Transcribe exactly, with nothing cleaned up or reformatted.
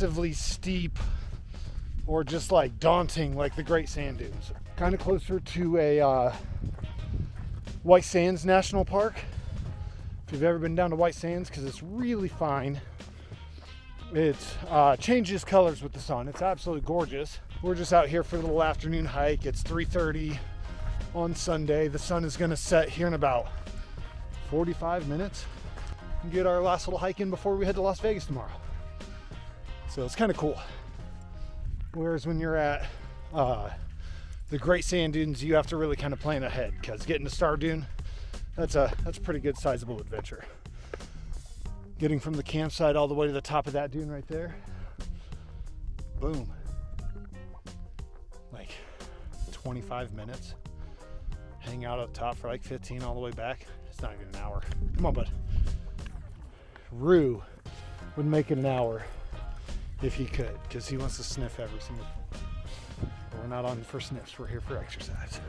massively steep or just like daunting like the Great Sand Dunes. Kind of closer to a uh, White Sands National Park, if you've ever been down to White Sands, because it's really fine. It uh, changes colors with the sun. It's absolutely gorgeous. We're just out here for a little afternoon hike. It's three thirty on Sunday. The sun is going to set here in about forty-five minutes. We'll get our last little hike in before we head to Las Vegas tomorrow. So it's kind of cool. Whereas when you're at uh, the Great Sand Dunes, you have to really kind of plan ahead, because getting to Star Dune, that's a, that's a pretty good sizable adventure. Getting from the campsite all the way to the top of that dune right there, boom, like twenty-five minutes. Hang out up top for like fifteen all the way back. It's not even an hour. Come on, bud. Rue would make it an hour if he could, because he wants to sniff every single thing. But we're not on for sniffs, we're here for exercise.